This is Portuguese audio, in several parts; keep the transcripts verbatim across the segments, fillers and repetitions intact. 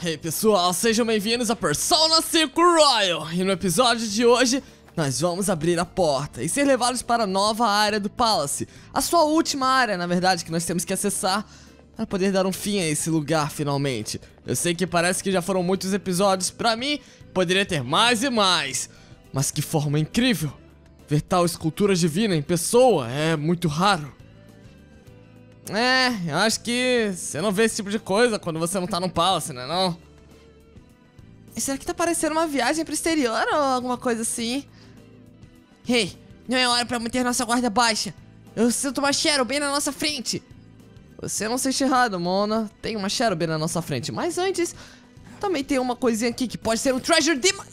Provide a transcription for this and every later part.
Ei hey, pessoal, sejam bem-vindos a Persona cinco Royal. E no episódio de hoje, nós vamos abrir a porta e ser levados para a nova área do Palace. A sua última área, na verdade, que nós temos que acessar para poder dar um fim a esse lugar, finalmente. Eu sei que parece que já foram muitos episódios pra mim, poderia ter mais e mais. Mas que forma incrível! Ver tal escultura divina em pessoa é muito raro. É, eu acho que você não vê esse tipo de coisa quando você não tá num palace, né não? Será que tá parecendo uma viagem pro exterior ou alguma coisa assim? Ei, não é hora pra manter nossa guarda baixa. Eu sinto uma Cheryl bem na nossa frente. Você não se sente errado, Mona. Tem uma Cheryl bem na nossa frente. Mas antes, também tem uma coisinha aqui que pode ser um Treasure Demon.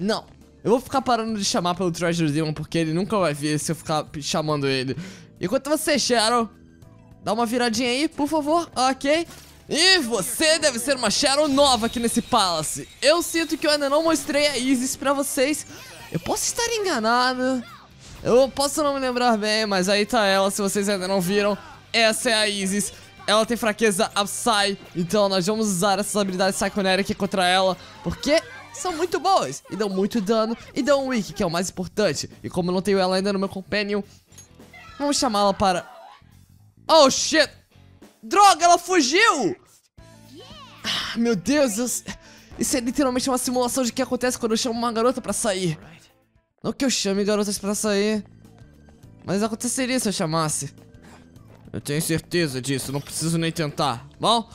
Não, eu vou ficar parando de chamar pelo Treasure Demon porque ele nunca vai vir se eu ficar chamando ele. Enquanto você, Cheryl... Dá uma viradinha aí, por favor. Ok. E você deve ser uma Cheryl nova aqui nesse Palace. Eu sinto que eu ainda não mostrei a Isis pra vocês. Eu posso estar enganado. Eu posso não me lembrar bem, mas aí tá ela. Se vocês ainda não viram, essa é a Isis. Ela tem fraqueza a Psy. Então nós vamos usar essas habilidades Psychonetic aqui contra ela. Porque são muito boas. E dão muito dano. E dão um Wick, que é o mais importante. E como eu não tenho ela ainda no meu Companion, vamos chamá-la para... Oh, shit! Droga, ela fugiu! Ah, meu Deus, eu... isso é literalmente uma simulação de que acontece quando eu chamo uma garota pra sair. Não que eu chame garotas pra sair, mas aconteceria se eu chamasse. Eu tenho certeza disso, não preciso nem tentar. Bom,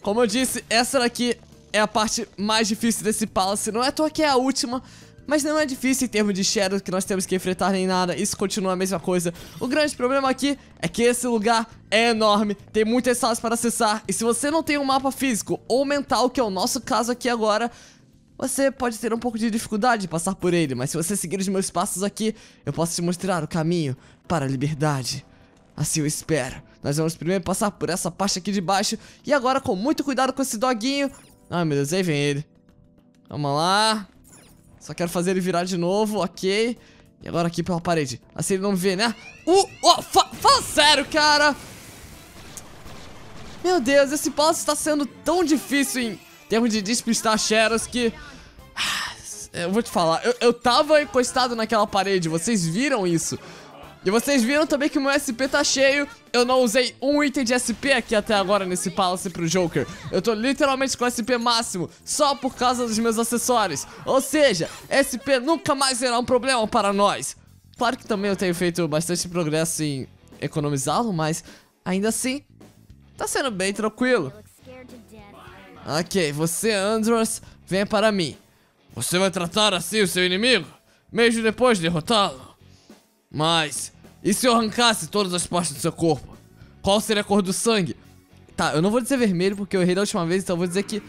como eu disse, essa daqui é a parte mais difícil desse Palace. Não é à toa que é a última, mas não é difícil em termos de Shadow que nós temos que enfrentar nem nada. Isso continua a mesma coisa. O grande problema aqui é que esse lugar é enorme. Tem muitas salas para acessar. E se você não tem um mapa físico ou mental, que é o nosso caso aqui agora, você pode ter um pouco de dificuldade de passar por ele. Mas se você seguir os meus passos aqui, eu posso te mostrar o caminho para a liberdade. Assim eu espero. Nós vamos primeiro passar por essa parte aqui de baixo. E agora com muito cuidado com esse doguinho. Ai meu Deus, aí vem ele. Vamos lá. Só quero fazer ele virar de novo, ok. E agora aqui pela parede. Assim ele não me vê, né? Uh! Oh, fa fala sério, cara! Meu Deus, esse passo está sendo tão difícil em termos de despistar Cheryl que... Ah, eu vou te falar, eu, eu tava encostado naquela parede, vocês viram isso. E vocês viram também que o meu S P tá cheio. Eu não usei um item de S P aqui até agora nesse Palace pro Joker. Eu tô literalmente com S P máximo, só por causa dos meus acessórios. Ou seja, S P nunca mais será um problema para nós. Claro que também eu tenho feito bastante progresso em economizá-lo, mas ainda assim, tá sendo bem tranquilo. Ok, você, Andros, vem para mim. Você vai tratar assim o seu inimigo? Mesmo depois de derrotá-lo? Mas... e se eu arrancasse todas as partes do seu corpo? Qual seria a cor do sangue? Tá, eu não vou dizer vermelho porque eu errei da última vez, então eu vou dizer que...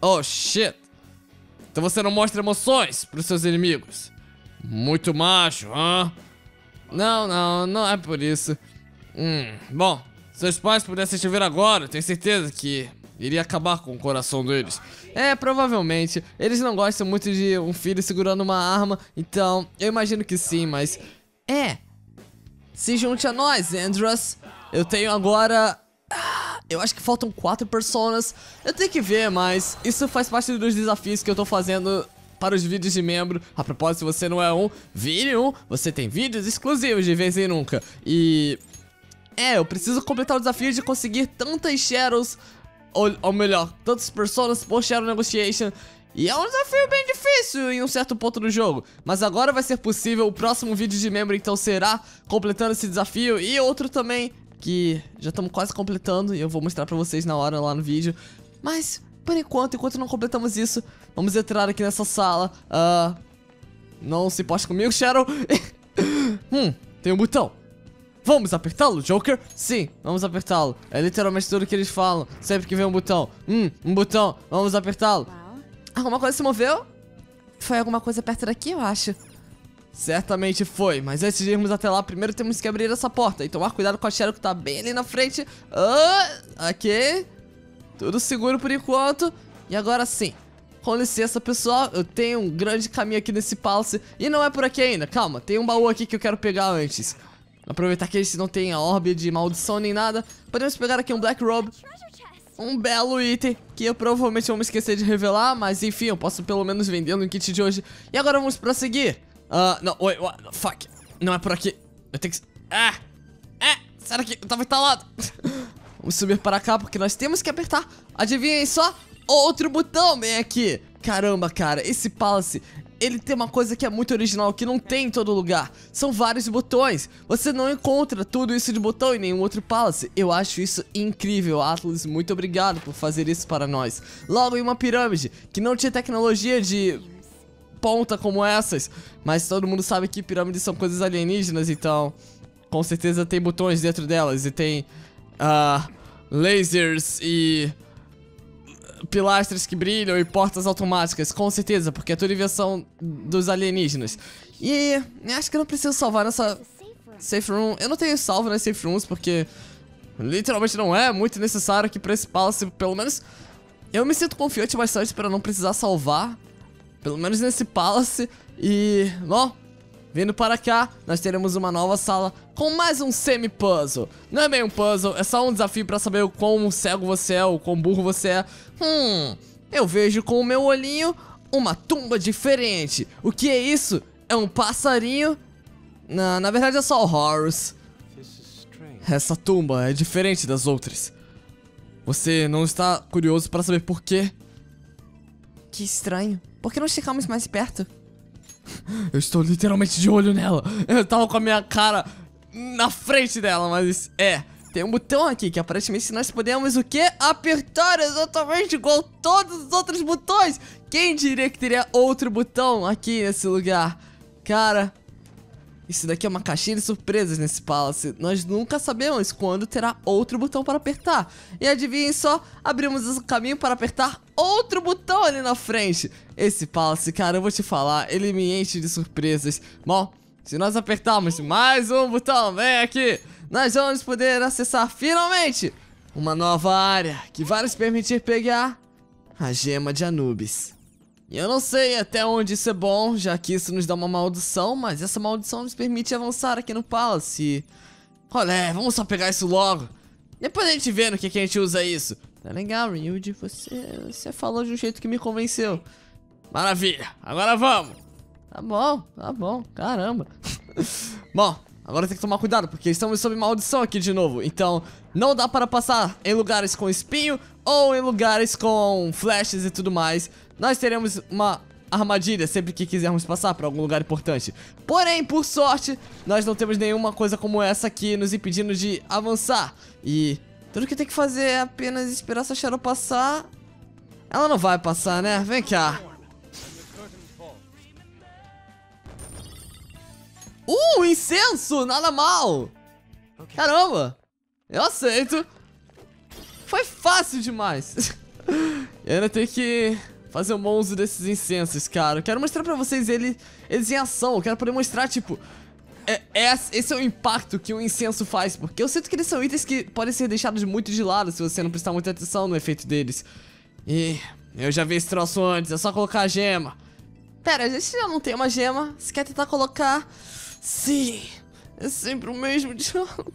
Oh, shit. Então você não mostra emoções pros seus inimigos. Muito macho, hã? Não, não, não é por isso. Hum, bom, se seus pais pudessem te ver agora, eu tenho certeza que... iria acabar com o coração deles. É, provavelmente. Eles não gostam muito de um filho segurando uma arma, então eu imagino que sim, mas... é, se junte a nós, Andros. Eu tenho agora... Ah, eu acho que faltam quatro personas. Eu tenho que ver, mas isso faz parte dos desafios que eu tô fazendo para os vídeos de membro. A propósito, se você não é um, vire um. Você tem vídeos exclusivos de vez em nunca. E... é, eu preciso completar o desafio de conseguir tantas Cheryls, ou, ou melhor, tantas personas por Cheryl Negotiation. E é um desafio bem difícil em um certo ponto do jogo. Mas agora vai ser possível. O próximo vídeo de membro então será completando esse desafio. E outro também, que já estamos quase completando. E eu vou mostrar pra vocês na hora lá no vídeo. Mas por enquanto, enquanto não completamos isso, vamos entrar aqui nessa sala. uh, Não se poste comigo, Cheryl. Hum, tem um botão. Vamos apertá-lo, Joker? Sim, vamos apertá-lo. É literalmente tudo que eles falam sempre que vem um botão. Hum, um botão, vamos apertá-lo. Alguma coisa se moveu? Foi alguma coisa perto daqui, eu acho. Certamente foi, mas antes de irmos até lá, primeiro temos que abrir essa porta e tomar cuidado com a Cheryl que tá bem ali na frente. Oh, ok. Tudo seguro por enquanto. E agora sim. Com licença, pessoal, eu tenho um grande caminho aqui nesse Palace. E não é por aqui ainda, calma, tem um baú aqui que eu quero pegar antes. Aproveitar que eles não tem a orbe de maldição nem nada, podemos pegar aqui um Black Robe. um belo item que eu provavelmente vou me esquecer de revelar, mas enfim, eu posso pelo menos vender no kit de hoje. E agora vamos prosseguir. Ah, uh, não, oi, what, fuck. Não é por aqui. Eu tenho que... Ah! É! Será que eu tava entalado? Vamos subir para cá porque nós temos que apertar. Adivinhem só? Outro botão bem aqui. Caramba, cara, esse Palace... Ele tem uma coisa que é muito original, que não tem em todo lugar. São vários botões. Você não encontra tudo isso de botão em nenhum outro Palace. Eu acho isso incrível, Atlas. Muito obrigado por fazer isso para nós. Logo em uma pirâmide, que não tinha tecnologia de ponta como essas. Mas todo mundo sabe que pirâmides são coisas alienígenas, então... Com certeza tem botões dentro delas. E tem... Uh, lasers e... pilastras que brilham e portas automáticas, com certeza, porque é toda invenção dos alienígenas. E acho que eu não preciso salvar nessa safe room. Eu não tenho salvo nas safe rooms porque literalmente não é muito necessário aqui pra esse Palace. Pelo menos eu me sinto confiante bastante pra não precisar salvar, pelo menos nesse Palace. E, bom, vindo para cá, nós teremos uma nova sala com mais um semi-puzzle. Não é bem um puzzle, é só um desafio pra saber o quão cego você é, o quão burro você é. Hum, eu vejo com o meu olhinho uma tumba diferente. O que é isso? É um passarinho? Na, na verdade é só o Horus. Essa tumba é diferente das outras. Você não está curioso pra saber por quê? Que estranho. Por que não chegamos mais perto? Eu estou literalmente de olho nela. Eu tava com a minha cara na frente dela, mas é. Tem um botão aqui que aparentemente nós podemos o quê? Apertar exatamente igual todos os outros botões. Quem diria que teria outro botão aqui nesse lugar? Cara, isso daqui é uma caixinha de surpresas nesse Palace. Nós nunca sabemos quando terá outro botão para apertar. E adivinhem só, abrimos o caminho para apertar outro botão ali na frente. Esse Palace, cara, eu vou te falar, ele me enche de surpresas. Bom, se nós apertarmos mais um botão, vem aqui, nós vamos poder acessar finalmente uma nova área que vai nos permitir pegar a gema de Anubis. E eu não sei até onde isso é bom, já que isso nos dá uma maldição, mas essa maldição nos permite avançar aqui no Palace. Olé, vamos só pegar isso logo. Depois a gente vê no que, que a gente usa isso. Tá legal, Ryuji, você, você falou de um jeito que me convenceu. Maravilha, agora vamos. Tá bom, tá bom, caramba. Bom, agora tem que tomar cuidado, porque estamos sob maldição aqui de novo. Então, não dá para passar em lugares com espinho ou em lugares com flashes e tudo mais. Nós teremos uma armadilha sempre que quisermos passar para algum lugar importante. Porém, por sorte, nós não temos nenhuma coisa como essa aqui nos impedindo de avançar. E tudo que tem que fazer é apenas esperar essa Cheryl passar. Ela não vai passar, né? Vem cá. Uh, incenso! Nada mal! Caramba! Eu aceito. Foi fácil demais. Eu ainda tenho que... fazer um bom uso desses incensos, cara. Eu quero mostrar pra vocês ele, eles em ação. Eu quero poder mostrar, tipo... É, é, esse é o impacto que o incenso faz. Porque eu sinto que eles são itens que podem ser deixados muito de lado se você não prestar muita atenção no efeito deles. E... eu já vi esse troço antes. É só colocar a gema. Pera, a gente já não tem uma gema. Você quer tentar colocar... Sim! É sempre o mesmo jogo.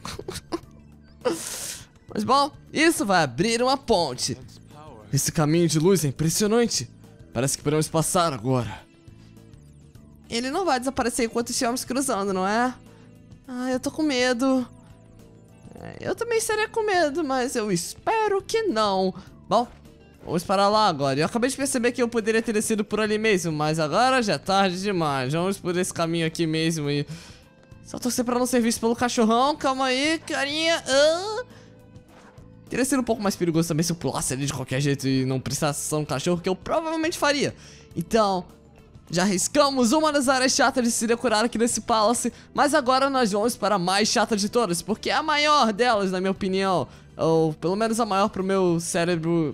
Mas bom, isso vai abrir uma ponte. Esse caminho de luz é impressionante. Parece que podemos passar agora. Ele não vai desaparecer enquanto estivermos cruzando, não é? Ah, eu tô com medo. Eu também estaria com medo, mas eu espero que não. Bom, vamos parar lá agora. Eu acabei de perceber que eu poderia ter descido por ali mesmo, mas agora já é tarde demais. Vamos por esse caminho aqui mesmo e... só torcer pra não ser visto pelo cachorrão. Calma aí, carinha. Ah... teria sido um pouco mais perigoso também se eu pulasse ali de qualquer jeito e não prestasse atenção no cachorro, que eu provavelmente faria. Então, já arriscamos uma das áreas chatas de se decorar aqui nesse Palace, mas agora nós vamos para a mais chata de todas, porque é a maior delas, na minha opinião, ou pelo menos a maior pro meu cérebro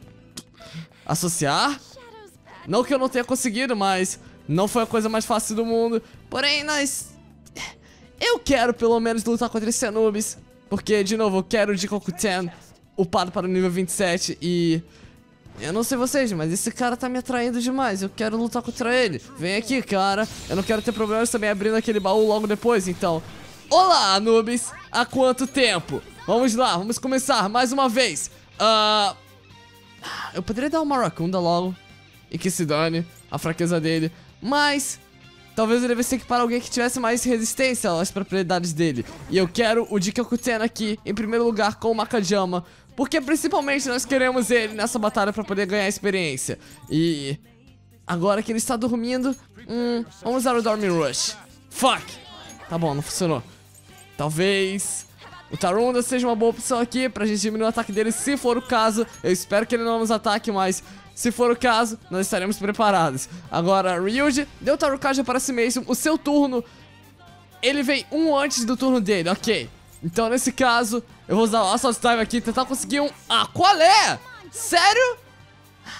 associar. Não que eu não tenha conseguido, mas não foi a coisa mais fácil do mundo. Porém, nós... eu quero pelo menos lutar contra esse Anubis, porque, de novo, eu quero o Jikokuten upado para o nível vinte e sete e... eu não sei vocês, mas esse cara tá me atraindo demais. Eu quero lutar contra ele. Vem aqui, cara. Eu não quero ter problemas também abrindo aquele baú logo depois, então... Olá, Anubis! Há quanto tempo? Vamos lá, vamos começar mais uma vez. Ah... Uh... Eu poderia dar uma Racunda logo e que se dane a fraqueza dele, mas talvez eu devesse equipar alguém que tivesse mais resistência às propriedades dele. E eu quero o Jikokuten aqui em primeiro lugar com o Makajama, porque principalmente nós queremos ele nessa batalha para poder ganhar experiência. E agora que ele está dormindo, hum, vamos usar o Dormin Rush. Fuck! Tá bom, não funcionou. Talvez o Tarunda seja uma boa opção aqui pra gente diminuir o ataque dele, se for o caso. Eu espero que ele não nos ataque, mas se for o caso, nós estaremos preparados. Agora, Ryuji deu Mataru Kaja para si mesmo. O seu turno, ele vem um antes do turno dele, ok. Então, nesse caso, eu vou usar o Assault Dive aqui e tentar conseguir um... Ah, qual é? Sério?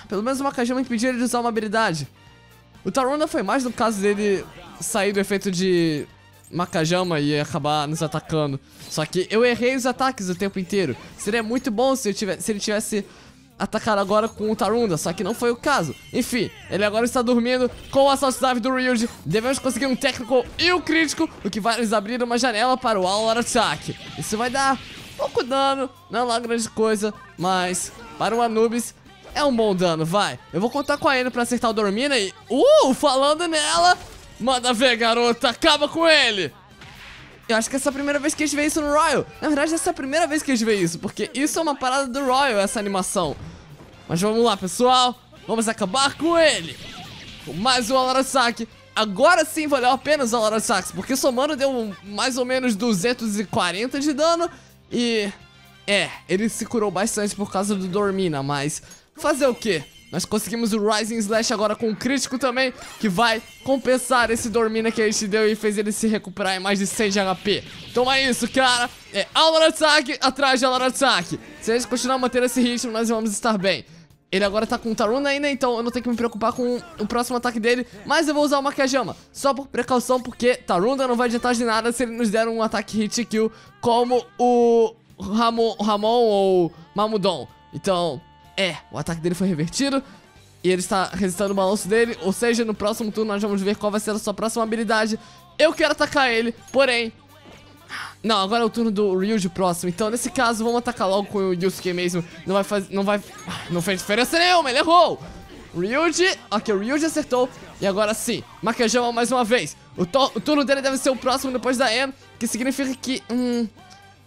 Pelo menos o Makajama impediu ele de usar uma habilidade. O Tarunda foi mais no caso dele sair do efeito de Makajama e acabar nos atacando. Só que eu errei os ataques o tempo inteiro. Seria muito bom se, eu tivesse, se ele tivesse atacado agora com o Tarunda, só que não foi o caso. Enfim, ele agora está dormindo com o Assault Dive do Ryuji. Devemos conseguir um técnico e um crítico, o que vai nos abrir uma janela para o Alaratsaki. Isso vai dar pouco dano, não é lá grande coisa, mas para o Anubis é um bom dano, vai. Eu vou contar com a Ann pra acertar o Dormina e... Uh, falando nela... Manda ver, garota, acaba com ele! Eu acho que essa é a primeira vez que a gente vê isso no Royal. Na verdade, essa é a primeira vez que a gente vê isso, porque isso é uma parada do Royal, essa animação. Mas vamos lá, pessoal. Vamos acabar com ele. Com mais um Alaratsaki. Agora sim valeu a pena os Alaratsaki, porque somando deu mais ou menos duzentos e quarenta de dano. E... é, ele se curou bastante por causa do Dormina, mas... fazer o quê? Nós conseguimos o Rising Slash agora com o crítico também, que vai compensar esse Dormina que a gente deu e fez ele se recuperar em mais de cem de H P. Toma isso, cara. É Alaratsaki atrás de Alaratsaki. Se a gente continuar mantendo esse ritmo, nós vamos estar bem. Ele agora tá com o Taruna ainda, então eu não tenho que me preocupar com o próximo ataque dele. Mas eu vou usar o Makajama, só por precaução, porque Taruna não vai adiantar de nada se ele nos der um ataque hit kill como o Ramon, Ramon ou Mamudon. Então... é, o ataque dele foi revertido e ele está resistindo o balanço dele, ou seja, no próximo turno nós vamos ver qual vai ser a sua próxima habilidade. Eu quero atacar ele, porém... não, agora é o turno do Ryuji próximo, então nesse caso vamos atacar logo com o Yusuke mesmo. Não vai fazer... não vai... não fez diferença nenhuma, ele errou! Ryuji... ok, o Ryuji acertou e agora sim, Makajama mais uma vez. O, to... o turno dele deve ser o próximo depois da Ann, que significa que... hum...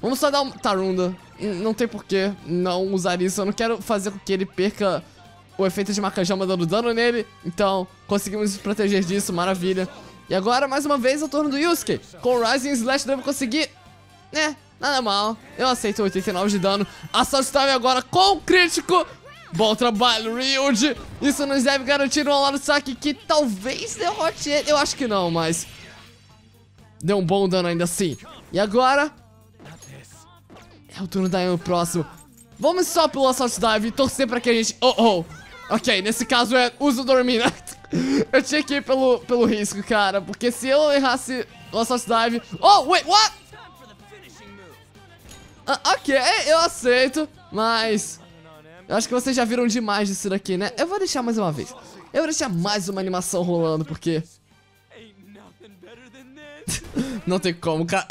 vamos só dar um Tarunda. Não tem porquê não usar isso. Eu não quero fazer com que ele perca o efeito de Makajama dando dano nele. Então, conseguimos nos proteger disso. Maravilha. E agora, mais uma vez, é o turno do Yusuke. Com o Rising Slash, devo conseguir... é, nada mal. Eu aceito oitenta e nove de dano. Assault Time agora com o crítico. Bom trabalho, Ryuji. Isso nos deve garantir um Alaratsaki que talvez derrote ele. Eu acho que não, mas... deu um bom dano ainda assim. E agora... é o turno da Ann próximo. Vamos só pelo Assault Dive e torcer pra que a gente... oh, oh. Ok, nesse caso é uso Dormina. Eu tinha que ir pelo, pelo risco, cara. Porque se eu errasse o Assault Dive... oh, wait, what? Ah, ok, eu aceito. Mas... eu acho que vocês já viram demais disso daqui, né? Eu vou deixar mais uma vez. Eu vou deixar mais uma animação rolando, porque... não tem como, cara.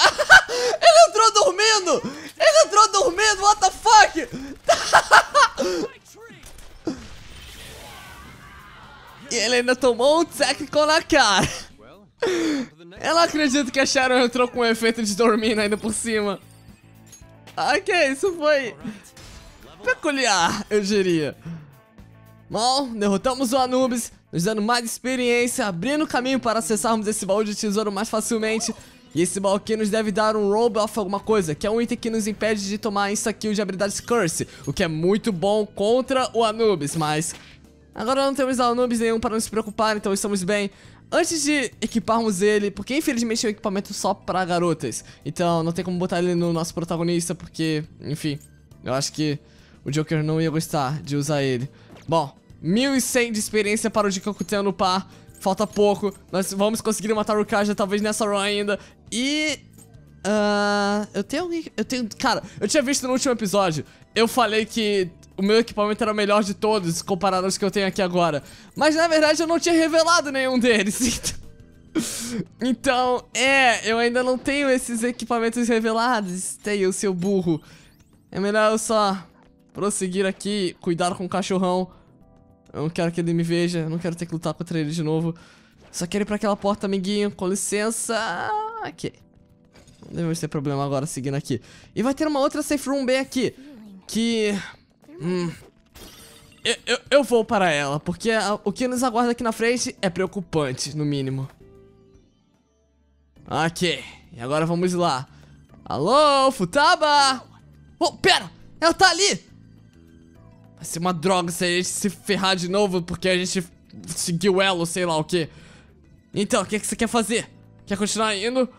Ele entrou dormindo! Ele entrou dormindo, what the fuck? E ele ainda tomou um técnico na cara. Eu não acredito que a Cheryl entrou com o efeito de Dormina ainda por cima. Ok, isso foi peculiar, eu diria. Bom, derrotamos o Anubis, nos dando mais experiência, abrindo o caminho para acessarmos esse baú de tesouro mais facilmente. E esse baú aqui nos deve dar um roll buff alguma coisa, que é um item que nos impede de tomar insta-kill de habilidades Curse, o que é muito bom contra o Anubis, mas... agora não temos Anubis nenhum para nos preocupar, então estamos bem. Antes de equiparmos ele, porque infelizmente é um equipamento só para garotas, então não tem como botar ele no nosso protagonista, porque, enfim, eu acho que o Joker não ia gostar de usar ele. Bom, mil e cem de experiência para o Jikokuten no par. Falta pouco, nós vamos conseguir matar o Kaja talvez nessa run ainda. E... Uh, eu tenho alguém... Eu tenho... cara, eu tinha visto no último episódio. Eu falei que o meu equipamento era o melhor de todos, comparado aos que eu tenho aqui agora. Mas na verdade eu não tinha revelado nenhum deles. Então, é, eu ainda não tenho esses equipamentos revelados. Tails, seu burro. É melhor eu só prosseguir aqui, cuidar com o cachorrão. Eu não quero que ele me veja, não quero ter que lutar contra ele de novo. Só quero ir pra aquela porta, amiguinho, com licença. Aqui. Não devemos ter problema agora, seguindo aqui. E vai ter uma outra safe room bem aqui. Que... Hum... Eu, eu, eu vou para ela, porque a, o que nos aguarda aqui na frente é preocupante, no mínimo. Ok, e agora vamos lá. Alô, Futaba! Oh, pera! Ela tá ali! Vai ser uma droga se a gente se ferrar de novo, porque a gente seguiu ela ou sei lá o que. Então, o que, que você quer fazer? Quer continuar indo?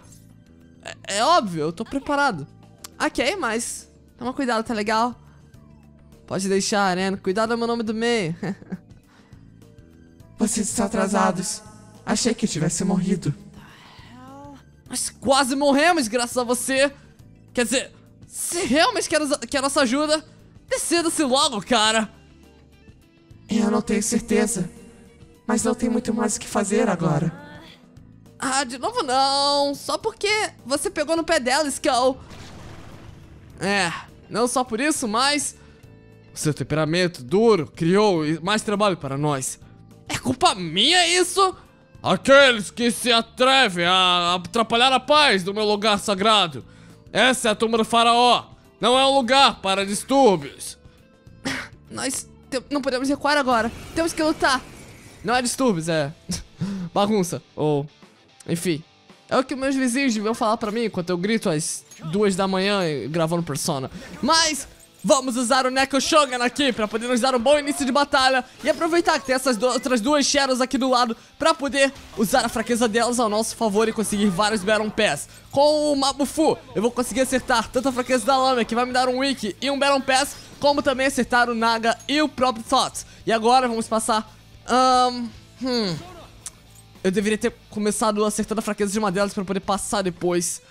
É, é óbvio, eu tô preparado. Ok, mas... Toma cuidado, tá legal? Pode deixar, né? Cuidado é meu nome do meio. Vocês estão atrasados. Achei que eu tivesse morrido. Mas quase morremos graças a você. Quer dizer, se realmente quer, quer nossa ajuda, decida-se logo, cara. Eu não tenho certeza. Mas não tem muito mais o que fazer agora. Ah, de novo não. Só porque você pegou no pé dela, Skull. É, não só por isso, mas... Seu temperamento duro criou mais trabalho para nós. É culpa minha isso? Aqueles que se atrevem a atrapalhar a paz do meu lugar sagrado. Essa é a tumba do faraó. Não é um lugar para distúrbios. Nós não podemos recuar agora. Temos que lutar. Não é distúrbios, é bagunça. Ou, enfim. É o que meus vizinhos deviam falar pra mim enquanto eu grito às duas da manhã gravando Persona. Mas... Vamos usar o Neko Shogun aqui pra poder nos dar um bom início de batalha e aproveitar que tem essas do outras duas Cheryls aqui do lado pra poder usar a fraqueza delas ao nosso favor e conseguir vários Baron Pass. Com o Mabufu, eu vou conseguir acertar tanto a fraqueza da lâmina, que vai me dar um Wick e um Baron Pass, como também acertar o Naga e o próprio Thought. E agora vamos passar... Um, hum, eu deveria ter começado acertando a fraqueza de uma delas pra poder passar depois...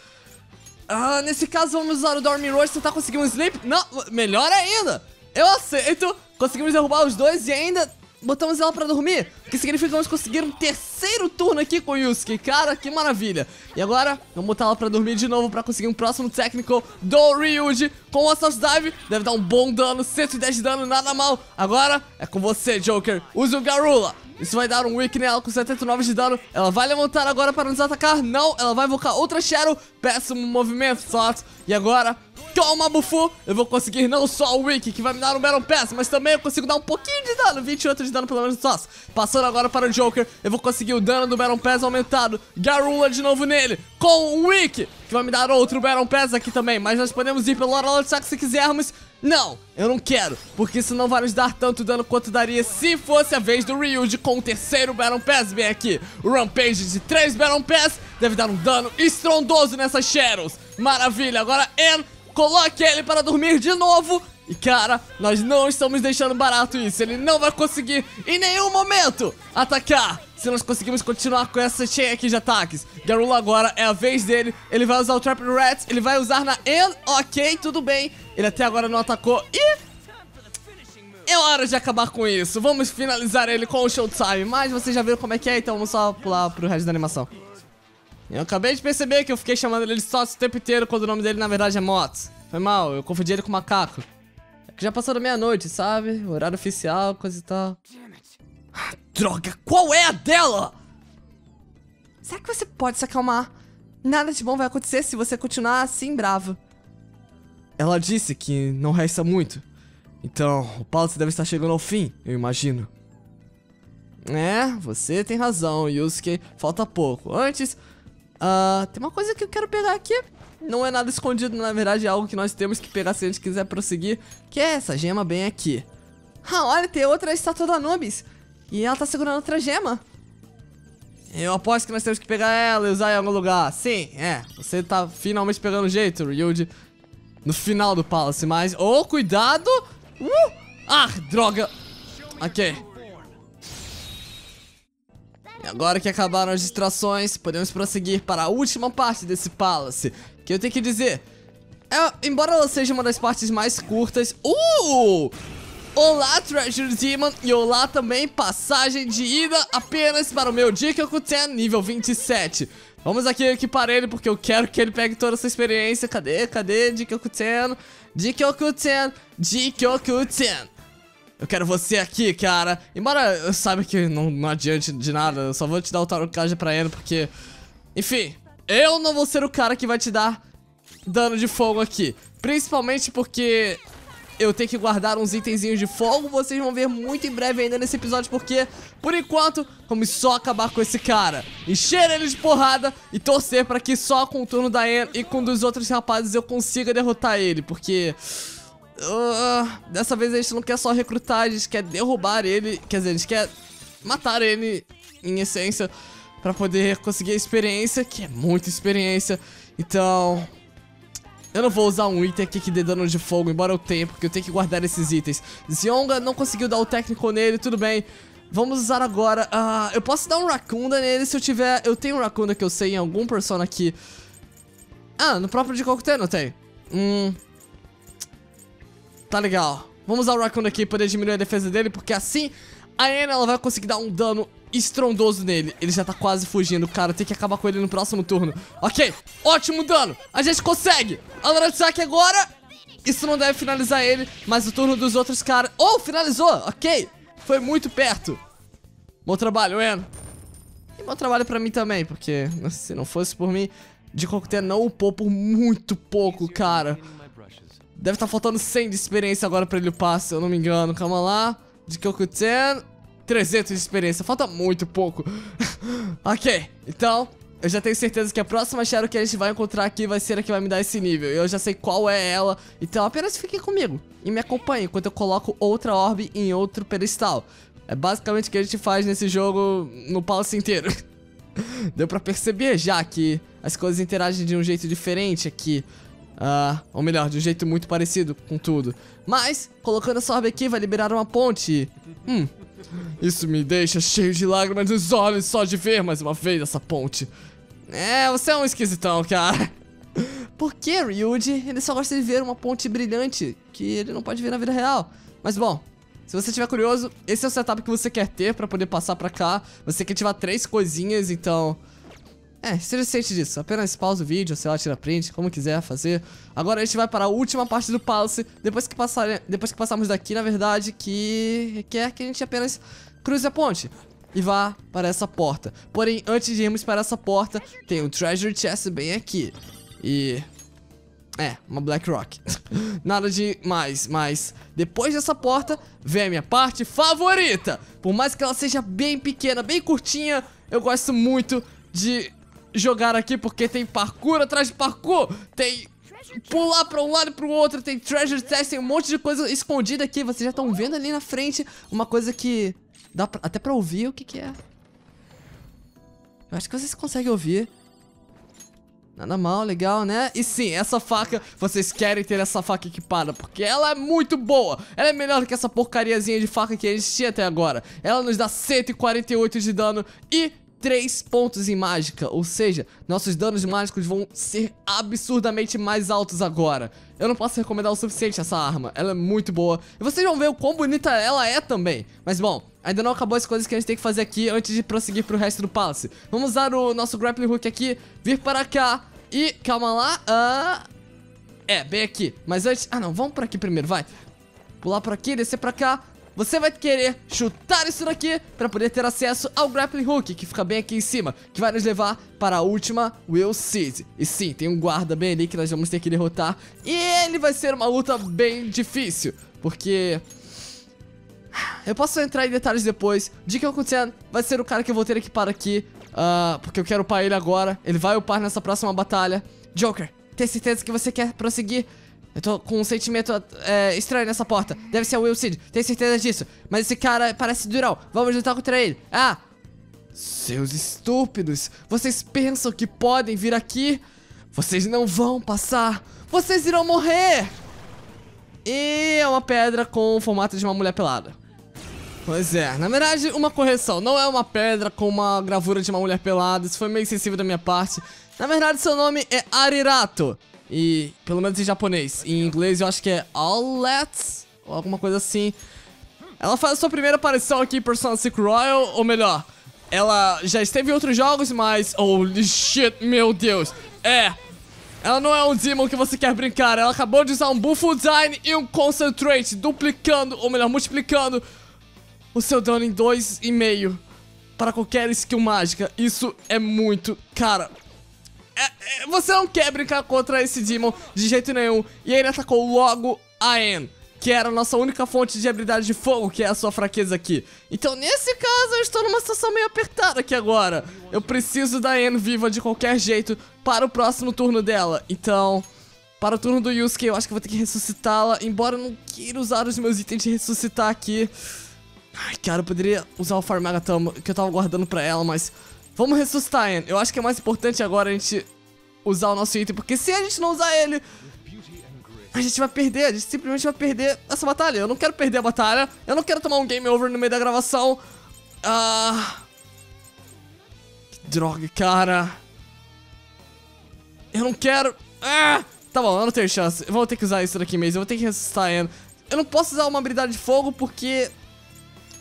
Ah, nesse caso vamos usar o Dormina hoje, tentar conseguir um sleep. Não, melhor ainda. Eu aceito. Conseguimos derrubar os dois e ainda botamos ela pra dormir. O que significa que vamos conseguir um terceiro turno aqui com o Yusuke. Cara, que maravilha. E agora, vamos botar ela pra dormir de novo pra conseguir um próximo técnico do Ryuji. Com o Assault Dive, deve dar um bom dano, cento e dez de dano, nada mal. Agora, é com você, Joker. Use o Garula. Isso vai dar um Wick nela com setenta e nove de dano. Ela vai levantar agora para nos atacar. Não, ela vai invocar outra Cheryl. Péssimo movimento, Thought. E agora, com o Mabufu, eu vou conseguir não só o Wick, que vai me dar um Baron Pass, mas também eu consigo dar um pouquinho de dano. vinte e oito de dano pelo menos, Thought. Passando agora para o Joker, eu vou conseguir o dano do Baron Pass aumentado. Garula de novo nele, com o Wick, que vai me dar outro Baron Pass aqui também. Mas nós podemos ir pelo Arirato se quisermos. Não, eu não quero, porque isso não vai nos dar tanto dano quanto daria se fosse a vez do Ryuji com o terceiro Baron Pass. Bem aqui, o Rampage de três Baron Pass deve dar um dano estrondoso nessas Shadows. Maravilha, agora Ann, coloque ele para dormir de novo. E cara, nós não estamos deixando barato isso, ele não vai conseguir em nenhum momento atacar. Se nós conseguimos continuar com essa cheia aqui de ataques. Garula agora é a vez dele. Ele vai usar o Trap Rats. Ele vai usar na End. Ok, tudo bem. Ele até agora não atacou. E... é hora de acabar com isso. Vamos finalizar ele com o Showtime. Mas vocês já viram como é que é. Então vamos só pular pro resto da animação. Eu acabei de perceber que eu fiquei chamando ele de Sócio o tempo inteiro, quando o nome dele na verdade é Motos. Foi mal, eu confundi ele com Macaco. É que já passou da meia-noite, sabe? Horário oficial, coisa e tal. Droga, qual é a dela? Será que você pode se acalmar? Nada de bom vai acontecer se você continuar assim bravo. Ela disse que não resta muito. Então, o Palace deve estar chegando ao fim, eu imagino. É, você tem razão, Yusuke. Falta pouco. Antes, uh, tem uma coisa que eu quero pegar aqui. Não é nada escondido, na verdade é algo que nós temos que pegar se a gente quiser prosseguir. Que é essa gema bem aqui. Ah, olha, tem outra estátua da Anubis. E ela tá segurando outra gema. Eu aposto que nós temos que pegar ela e usar em algum lugar. Sim, é. Você tá finalmente pegando o jeito, Ryuji. No final do Palace, mas... Oh, cuidado! Uh! Ah, droga! Ok. E agora que acabaram as distrações, podemos prosseguir para a última parte desse Palace. Que eu tenho que dizer... É, embora ela seja uma das partes mais curtas... Uh! Olá, Treasure Demon, e olá também, passagem de ida apenas para o meu Jikokuten nível vinte e sete. Vamos aqui equipar ele, porque eu quero que ele pegue toda essa experiência. Cadê? Cadê? Jikokuten. Jikokuten. Jikokuten. Eu quero você aqui, cara. Embora eu saiba que não, não adiante de nada, eu só vou te dar o Mataru Kaja pra ele, porque... Enfim, eu não vou ser o cara que vai te dar dano de fogo aqui. Principalmente porque eu tenho que guardar uns itenzinhos de fogo. Vocês vão ver muito em breve ainda nesse episódio, porque, por enquanto, vamos só acabar com esse cara. Encher ele de porrada e torcer pra que só com o turno da Ann e com um dos outros rapazes eu consiga derrotar ele, porque... Uh, dessa vez a gente não quer só recrutar, a gente quer derrubar ele. Quer dizer, a gente quer matar ele, em essência, pra poder conseguir a experiência, que é muita experiência. Então... eu não vou usar um item aqui que dê dano de fogo, embora eu tenha, porque eu tenho que guardar esses itens. Zionga não conseguiu dar o técnico nele, tudo bem. Vamos usar agora... Uh, eu posso dar um Racunda nele se eu tiver... Eu tenho um Racunda que eu sei em algum Persona aqui. Ah, no próprio Jikokuten eu tenho. Hum... Tá legal. Vamos usar o Raccoon aqui para poder diminuir a defesa dele, porque assim a Ann ela vai conseguir dar um dano estrondoso nele. Ele já tá quase fugindo, cara. Tem que acabar com ele no próximo turno. Ok, ótimo dano. A gente consegue. Alaratsaki agora. Isso não deve finalizar ele, mas o turno dos outros caras... Oh, finalizou. Ok. Foi muito perto. Bom trabalho, Ann. E bom trabalho pra mim também, porque se não fosse por mim, Jikokuten não upou por muito pouco, cara. Deve estar faltando cem de experiência agora pra ele upar, se eu não me engano. Calma lá. Jikokuten. trezentos de experiência. Falta muito pouco. Ok. Então, eu já tenho certeza que a próxima Cheryl que a gente vai encontrar aqui vai ser a que vai me dar esse nível. Eu já sei qual é ela. Então, apenas fiquem comigo e me acompanhem enquanto eu coloco outra orbe em outro pedestal. É basicamente o que a gente faz nesse jogo no Palace inteiro. Deu pra perceber já que as coisas interagem de um jeito diferente aqui. Ah, ou melhor, de um jeito muito parecido com tudo. Mas, colocando essa orbe aqui, vai liberar uma ponte. Hum, isso me deixa cheio de lágrimas nos olhos só de ver mais uma vez essa ponte. É, você é um esquisitão, cara. Por que, Ryuji? Ele só gosta de ver uma ponte brilhante que ele não pode ver na vida real. Mas bom, se você estiver curioso, esse é o setup que você quer ter pra poder passar pra cá. Você tem que ativar três coisinhas, então... É, seja ciente disso, apenas pausa o vídeo, sei lá, tira print, como quiser fazer. Agora a gente vai para a última parte do Palace, depois que, passar, depois que passarmos daqui, na verdade, que requer que a gente apenas cruze a ponte e vá para essa porta. Porém, antes de irmos para essa porta, tem um Treasure Chest bem aqui. E... é, uma Black Rock. Nada de mais, mas depois dessa porta, vem a minha parte favorita. Por mais que ela seja bem pequena, bem curtinha, eu gosto muito de... jogar aqui, porque tem parkour atrás de parkour, tem pular pra um lado e pro outro, tem treasure chest, tem um monte de coisa escondida aqui. Vocês já estão vendo ali na frente uma coisa que dá pra, até pra ouvir o que que é. Eu acho que vocês conseguem ouvir. Nada mal, legal, né? E sim, essa faca, vocês querem ter essa faca equipada, porque ela é muito boa. Ela é melhor do que essa porcariazinha de faca que a gente tinha até agora. Ela nos dá cento e quarenta e oito de dano e... três pontos em mágica, ou seja, nossos danos mágicos vão ser absurdamente mais altos agora. Eu não posso recomendar o suficiente essa arma, ela é muito boa. E vocês vão ver o quão bonita ela é também. Mas bom, ainda não acabou as coisas que a gente tem que fazer aqui antes de prosseguir pro resto do Palace. Vamos usar o nosso Grappling Hook aqui, vir para cá e... calma lá, ah... é, bem aqui, mas antes... ah não, vamos por aqui primeiro, vai. Pular por aqui, descer pra cá. Você vai querer chutar isso daqui para poder ter acesso ao Grappling Hook, que fica bem aqui em cima, que vai nos levar para a última Will Seed. E sim, tem um guarda bem ali que nós vamos ter que derrotar. E ele vai ser uma luta bem difícil, porque... eu posso entrar em detalhes depois. Jikokuten vai ser o cara que eu vou ter equipado aqui, uh, porque eu quero upar ele agora. Ele vai upar nessa próxima batalha. Joker, tem certeza que você quer prosseguir? Eu tô com um sentimento é, estranho nessa porta. Deve ser o Will Seed, tenho certeza disso. Mas esse cara parece durão, vamos lutar contra ele. Ah, seus estúpidos, vocês pensam que podem vir aqui? Vocês não vão passar, vocês irão morrer. E é uma pedra com o formato de uma mulher pelada. Pois é, na verdade uma correção, não é uma pedra com uma gravura de uma mulher pelada. Isso foi meio sensível da minha parte. Na verdade seu nome é Arirato. E, pelo menos em japonês. Em inglês eu acho que é Alaratsaki ou alguma coisa assim. Ela faz a sua primeira aparição aqui em Persona cinco Royal. Ou melhor, Ela já esteve em outros jogos, mas... holy shit, meu Deus. É. Ela não é um demon que você quer brincar. Ela acabou de usar um Buff Design e um Concentrate, duplicando, ou melhor, multiplicando o seu dano em dois e meio para qualquer skill mágica. Isso é muito... cara... É, é, você não quer brincar contra esse demon de jeito nenhum. E ele atacou logo a Ann, que era a nossa única fonte de habilidade de fogo, que é a sua fraqueza aqui. Então, nesse caso, eu estou numa situação meio apertada aqui agora. Eu preciso da Ann viva de qualquer jeito para o próximo turno dela. Então, para o turno do Yusuke, eu acho que vou ter que ressuscitá-la. Embora eu não queira usar os meus itens de ressuscitar aqui. Ai, cara, eu poderia usar o Fire Magatama que eu tava guardando pra ela, mas... vamos ressuscitar a Ann. Eu acho que é mais importante agora a gente usar o nosso item, porque se a gente não usar ele... a gente vai perder, a gente simplesmente vai perder essa batalha. Eu não quero perder a batalha. Eu não quero tomar um game over no meio da gravação. Ah... que droga, cara. Eu não quero... ah... tá bom, eu não tenho chance. Eu vou ter que usar isso daqui mesmo. Eu vou ter que ressuscitar a Ann. Eu não posso usar uma habilidade de fogo porque...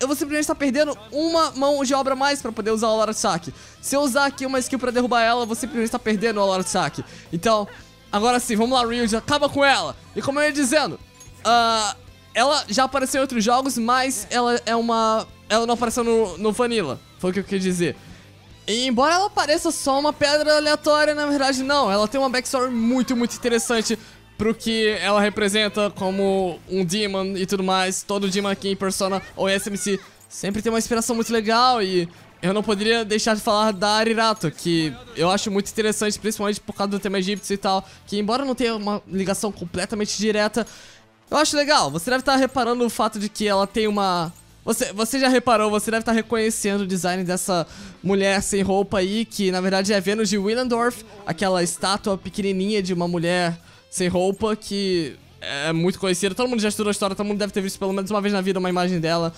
eu vou simplesmente estar perdendo uma mão de obra a mais pra poder usar o Alaratsaki. Se eu usar aqui uma skill pra derrubar ela, eu vou simplesmente estar perdendo o Alaratsaki. Então... agora sim, vamos lá, Ryuji, acaba com ela. E como eu ia dizendo, uh, ela já apareceu em outros jogos, mas ela é uma... ela não apareceu no, no Vanilla, foi o que eu queria dizer. E embora ela pareça só uma pedra aleatória, na verdade não. Ela tem uma backstory muito, muito interessante pro que ela representa como um demon e tudo mais. Todo demon aqui em Persona ou S M C sempre tem uma inspiração muito legal e... eu não poderia deixar de falar da Arirato, que eu acho muito interessante, principalmente por causa do tema egípcio e tal, que embora não tenha uma ligação completamente direta, eu acho legal. Você deve estar reparando o fato de que ela tem uma... Você, você já reparou, você deve estar reconhecendo o design dessa mulher sem roupa aí, que na verdade é Vênus de Willendorf, aquela estátua pequenininha de uma mulher sem roupa que é muito conhecida. Todo mundo já estudou a história, todo mundo deve ter visto pelo menos uma vez na vida uma imagem dela.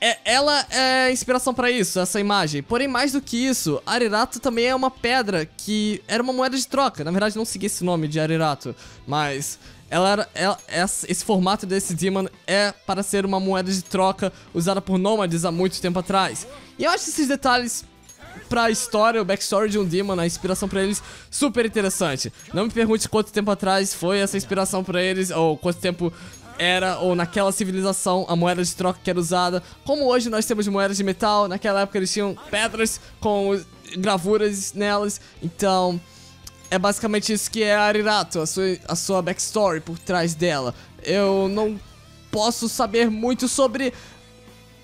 É, ela é inspiração pra isso, essa imagem. Porém, mais do que isso, Arirato também é uma pedra que era uma moeda de troca. Na verdade, não segui esse nome de Arirato, mas ela era, ela, essa, esse formato desse demon é para ser uma moeda de troca usada por nômades há muito tempo atrás. E eu acho esses detalhes pra história, o backstory de um demon, a inspiração pra eles, super interessante. Não me pergunte quanto tempo atrás foi essa inspiração pra eles, ou quanto tempo... era, ou naquela civilização, a moeda de troca que era usada. Como hoje nós temos moedas de metal, naquela época eles tinham pedras com gravuras nelas. Então, é basicamente isso que é a Arirato, a sua, a sua backstory por trás dela. Eu não posso saber muito sobre...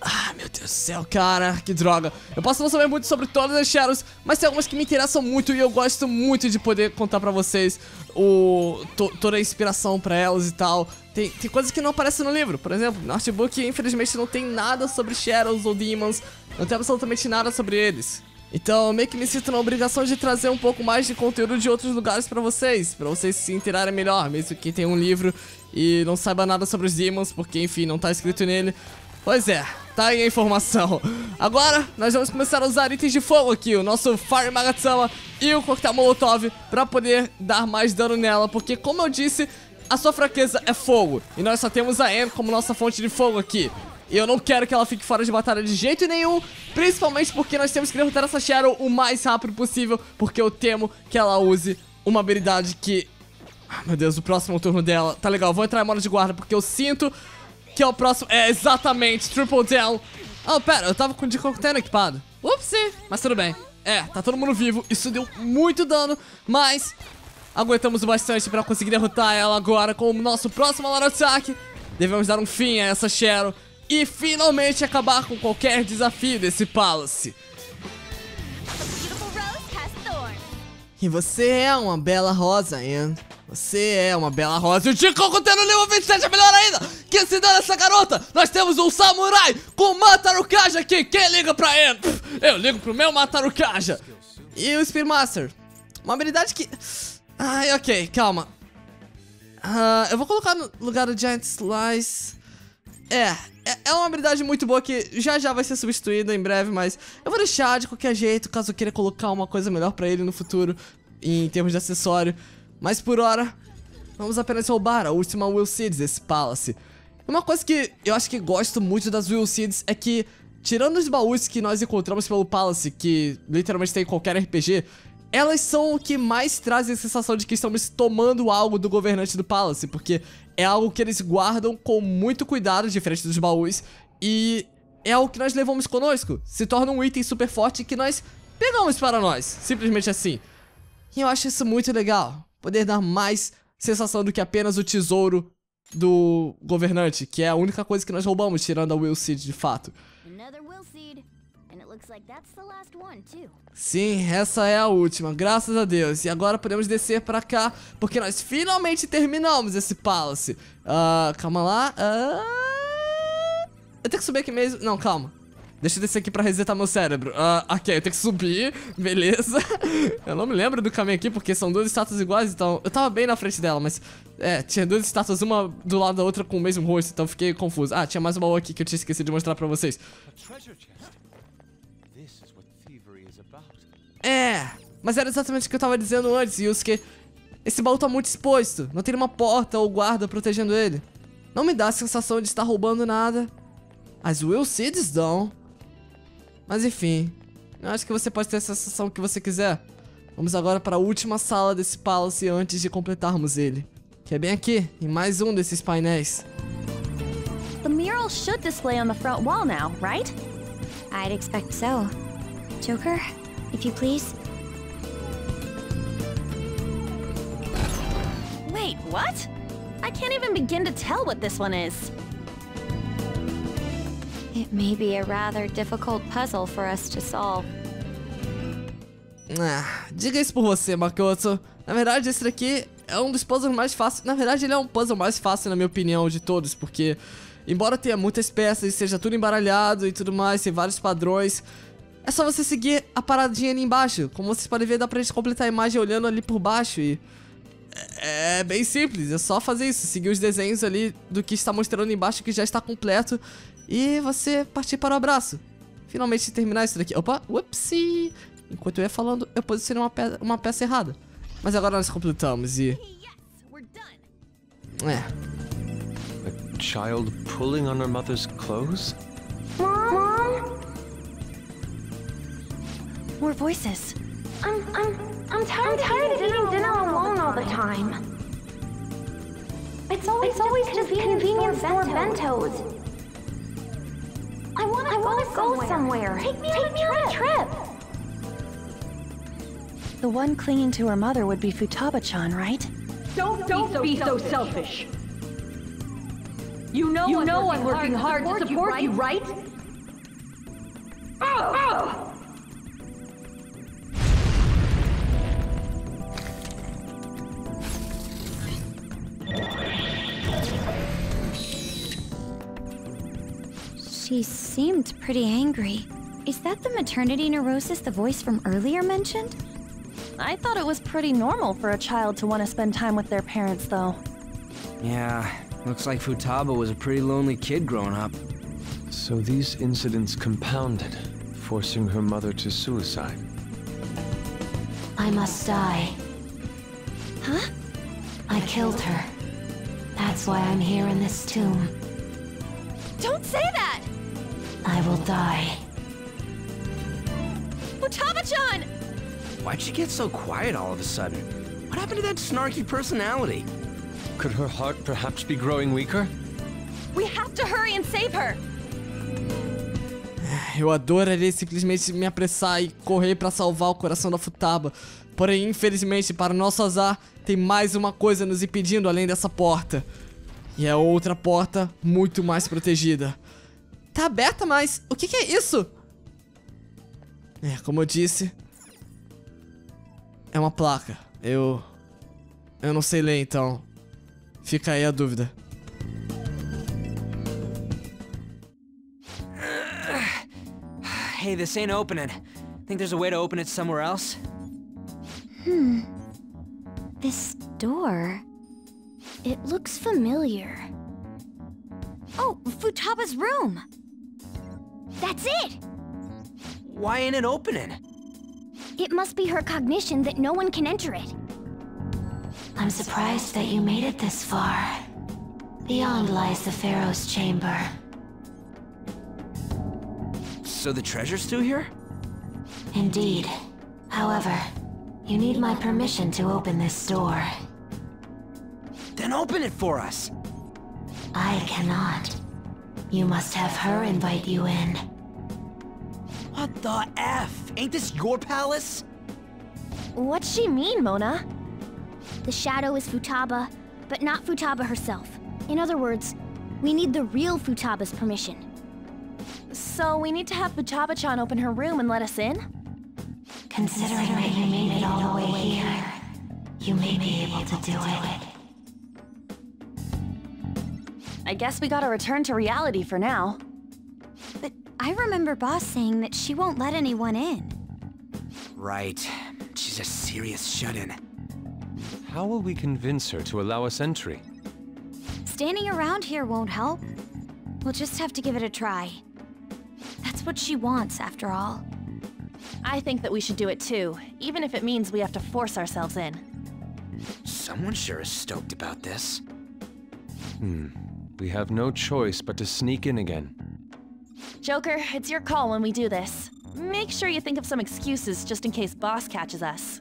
ah, meu Deus do céu, cara, que droga. Eu posso não saber muito sobre todas as Cheryls, mas tem algumas que me interessam muito e eu gosto muito de poder contar pra vocês o, to, toda a inspiração pra elas e tal. Tem, tem coisas que não aparecem no livro. Por exemplo, no artbook, infelizmente, não tem nada sobre Cheryls ou Demons. Não tem absolutamente nada sobre eles. Então, meio que me sinto na obrigação de trazer um pouco mais de conteúdo de outros lugares pra vocês, pra vocês se inteirarem melhor, mesmo que tenha um livro e não saiba nada sobre os Demons, porque, enfim, não tá escrito nele. Pois é, tá aí a informação. Agora, nós vamos começar a usar itens de fogo aqui, o nosso Fire Magatama e o Coquetel Molotov, pra poder dar mais dano nela, porque, como eu disse, a sua fraqueza é fogo, e nós só temos a Ann como nossa fonte de fogo aqui. E eu não quero que ela fique fora de batalha de jeito nenhum, principalmente porque nós temos que derrotar essa Cheryl o mais rápido possível, porque eu temo que ela use uma habilidade que... ah, meu Deus, o próximo turno dela. Tá legal, eu vou entrar em modo de guarda, porque eu sinto... que é o próximo, é exatamente, Triple Down. Oh, pera, eu tava com o Jikokuten equipado. Ups, mas tudo bem. É, tá todo mundo vivo, isso deu muito dano, mas aguentamos o bastante pra conseguir derrotar ela agora com o nosso próximo Alaratsaki. Devemos dar um fim a essa Cheryl e finalmente acabar com qualquer desafio desse Palace. E você é uma bela rosa, Ann. Você é uma bela rosa. E o Jikokuten no nível vinte e sete é melhor ainda. Que se dane essa garota. Nós temos um samurai com Mataru Kaja aqui. Quem liga pra ele? Eu ligo pro meu Mataru Kaja. E o Spear Master. Uma habilidade que... ai, ok, calma. Uh, eu vou colocar no lugar do Giant Slice. É, é uma habilidade muito boa que já já vai ser substituída em breve, mas eu vou deixar de qualquer jeito, caso eu queira colocar uma coisa melhor pra ele no futuro, em termos de acessório. Mas por hora, vamos apenas roubar a última Will Seeds desse Palace. Uma coisa que eu acho que gosto muito das Will Seeds é que, tirando os baús que nós encontramos pelo Palace, que literalmente tem em qualquer R P G, elas são o que mais trazem a sensação de que estamos tomando algo do governante do Palace, porque é algo que eles guardam com muito cuidado, diferente dos baús, e é algo que nós levamos conosco. Se torna um item super forte que nós pegamos para nós, simplesmente assim. E eu acho isso muito legal, poder dar mais sensação do que apenas o tesouro do governante, que é a única coisa que nós roubamos, tirando a Will Seed de fato. Sim, essa é a última, graças a Deus. E agora podemos descer pra cá, porque nós finalmente terminamos esse Palace. Ah, uh, calma lá. Uh... Eu tenho que subir aqui mesmo. Não, calma. Deixa eu descer aqui pra resetar meu cérebro. Uh, ok, eu tenho que subir. Beleza. Eu não me lembro do caminho aqui, porque são duas estátuas iguais, então... Eu tava bem na frente dela, mas... É, tinha duas estátuas, uma do lado da outra com o mesmo rosto, então fiquei confuso. Ah, tinha mais uma aqui que eu tinha esquecido de mostrar pra vocês. É, mas era exatamente o que eu tava dizendo antes, Yusuke. Esse baú tá muito exposto. Não tem nenhuma porta ou guarda protegendo ele. Não me dá a sensação de estar roubando nada. As Will Seeds dão. Mas enfim, eu acho que você pode ter a sensação que você quiser. Vamos agora para a última sala desse Palace antes de completarmos ele, que é bem aqui, em mais um desses painéis. The mural should display on the front wall now, right? I'd expect so. Joker, if you please. Wait, what? I can't even begin to tell what this one is. It may be a rather difficult puzzle for us to solve. Ah, diga isso por você, Makoto. Na verdade, esse daqui é um dos puzzles mais fáceis. Na verdade, ele é um puzzle mais fácil, na minha opinião, de todos, porque embora tenha muitas peças e seja tudo embaralhado e tudo mais, tem vários padrões, é só você seguir a paradinha ali embaixo. Como vocês podem ver, dá pra gente completar a imagem olhando ali por baixo e... É bem simples, é só fazer isso, seguir os desenhos ali do que está mostrando embaixo, que já está completo, e você partir para o abraço. Finalmente terminar isso daqui. Opa, upsi! Enquanto eu ia falando, eu posicionei uma, pe uma peça errada. Mas agora nós completamos e... É. A child pulling on her mother's clothes? Mom? More voices. I'm, I'm... I'm tired, I'm tired of eating dinner alone all the time. It's always, it's always just convenience store bentos. I want, I want to go somewhere. Take me on a trip. The one clinging to her mother would be Futaba-chan, right? Don't, don't be so selfish. You know, you know I'm working hard to support you, right? Oh, oh. She seemed pretty angry. Is that the maternity neurosis the voice from earlier mentioned? I thought it was pretty normal for a child to want to spend time with their parents, though. Yeah, looks like Futaba was a pretty lonely kid growing up. So these incidents compounded, forcing her mother to suicide. I must die. Huh? I killed her. That's why I'm here in this tomb. Don't say that! I will die. Futaba-chan! Why'd she get so quiet all of a sudden? What happened to that snarky personality? Could her heart perhaps be growing weaker? We have to hurry and save her! Eu adoraria simplesmente me apressar e correr pra salvar o coração da Futaba. Porém, infelizmente, para o nosso azar, tem mais uma coisa nos impedindo além dessa porta. E é outra porta muito mais protegida. Tá aberta, mas o que, que é isso? É, como eu disse, é uma placa. Eu... Eu não sei ler, então fica aí a dúvida. Hey, this ain't opening. Think there's a way to open it somewhere else? Hmm. This door... It looks familiar. Oh, Futaba's room! That's it! Why ain't it opening? It must be her cognition that no one can enter it. I'm surprised that you made it this far. Beyond lies the Pharaoh's chamber. So the treasure's still here? Indeed. However, you need my permission to open this door. Then open it for us! I cannot. You must have her invite you in. What the F? Ain't this your palace? What's she mean, Mona? The shadow is Futaba, but not Futaba herself. In other words, we need the real Futaba's permission. So we need to have Futaba-chan open her room and let us in? Considering that you made it all the way here, you may be able to do it. I guess we gotta return to reality for now. But I remember Boss saying that she won't let anyone in. Right. She's a serious shut-in. How will we convince her to allow us entry? Standing around here won't help. We'll just have to give it a try. That's what she wants, after all. I think that we should do it too, even if it means we have to force ourselves in. Someone sure is stoked about this. Hmm. We have no choice but to sneak in again. Joker, it's your call when we do this. Make sure you think of some excuses just in case Boss catches us.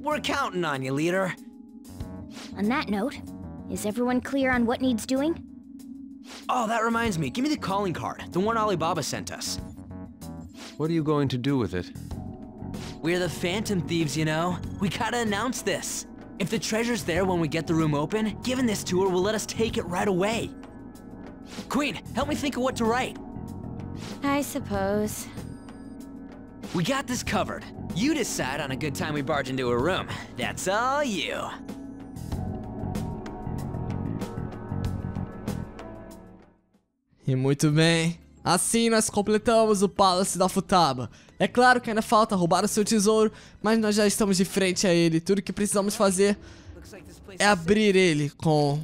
We're counting on you, leader. On that note, is everyone clear on what needs doing? Oh, that reminds me. Give me the calling card, the one Alibaba sent us. What are you going to do with it? We're the Phantom Thieves, you know. We gotta announce this. If the treasure's there when we get the room open, giving this to her will let us take it right away. Queen, help me think of what to write. I suppose. We got this covered. You decide on a good time we barge into her room. That's all you. E muito bem. Assim nós completamos o Palace da Futaba. É claro que ainda falta roubar o seu tesouro, mas nós já estamos de frente a ele. Tudo que precisamos fazer é abrir ele com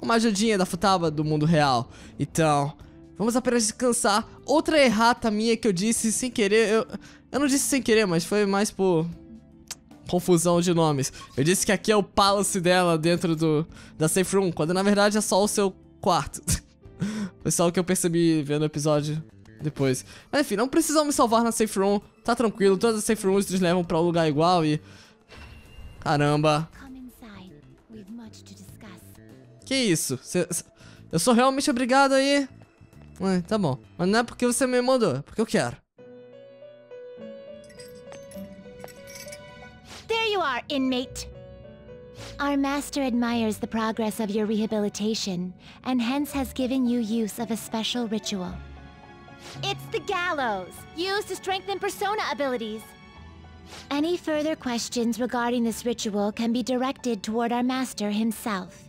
uma ajudinha da Futaba do mundo real. Então, vamos apenas descansar. Outra errata minha que eu disse sem querer, eu, eu não disse sem querer, mas foi mais por confusão de nomes. Eu disse que aqui é o Palace dela dentro do da Safe Room, quando na verdade é só o seu quarto. Foi só o que eu percebi vendo o episódio depois. Mas enfim, não precisamos salvar na Safe Room. Tá tranquilo, todas as Safe Rooms nos levam pra um lugar igual e... Caramba. Que isso? Cê... Eu sou realmente obrigado aí? Ué, tá bom. Mas não é porque você me mandou, é porque eu quero. There you are, inmate. Our master admires the progress of your rehabilitation, and hence has given you use of a special ritual. It's the Gallows, used to strengthen persona abilities. Any further questions regarding this ritual can be directed toward our master himself.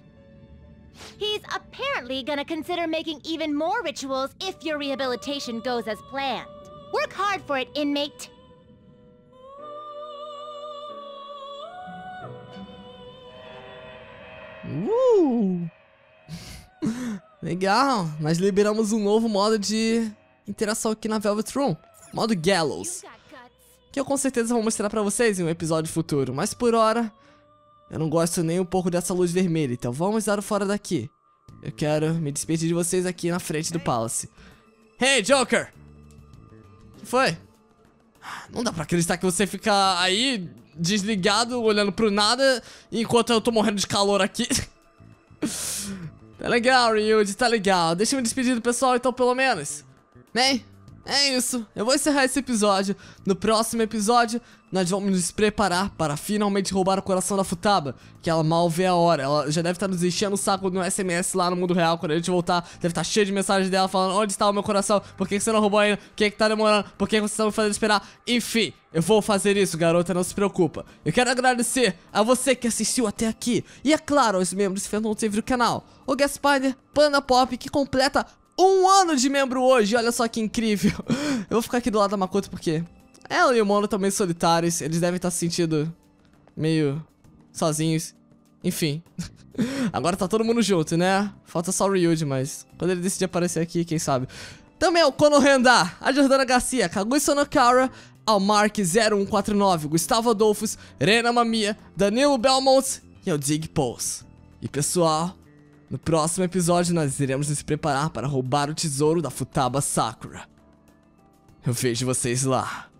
He's apparently gonna consider making even more rituals if your rehabilitation goes as planned. Work hard for it, inmate. Uh! Legal, nós liberamos um novo modo de interação aqui na Velvet Room, modo Gallows, que eu com certeza vou mostrar pra vocês em um episódio futuro, mas por hora eu não gosto nem um pouco dessa luz vermelha, então vamos dar o fora daqui. Eu quero me despedir de vocês aqui na frente do Palace. Hey, Joker! O que foi? Não dá pra acreditar que você fica aí desligado, olhando pro nada, enquanto eu tô morrendo de calor aqui. Tá legal, Ryuji, tá legal. Deixa eu me despedir do pessoal, então, pelo menos. Bem, é isso. Eu vou encerrar esse episódio. No próximo episódio, nós vamos nos preparar para finalmente roubar o coração da Futaba, que ela mal vê a hora. Ela já deve estar nos enchendo o saco no S M S lá no mundo real. Quando a gente voltar, deve estar cheio de mensagens dela falando: onde está o meu coração? Por que você não roubou ainda? Por que, que tá demorando? Por que você está me fazendo esperar? Enfim, eu vou fazer isso, garota, não se preocupa. Eu quero agradecer a você que assistiu até aqui. E é claro, aos membros Fenotivos do canal, o Gaspider, Panda Pop, que completa um ano de membro hoje. Olha só que incrível. Eu vou ficar aqui do lado da Makoto porque ela e o Mona também solitários. Eles devem estar se sentindo meio sozinhos. Enfim. Agora tá todo mundo junto, né? Falta só o Ryuji, mas quando ele decidir aparecer aqui, quem sabe. Também o Kono Renda, a Jordana Garcia, Kagui Sonokara, Almark zero um quatro nove, Gustavo Adolfos, Rena Mamia, Danilo Belmont e o Dig Pose. E pessoal, No próximo episódio, nós iremos nos preparar para roubar o tesouro da Futaba Sakura. Eu vejo vocês lá.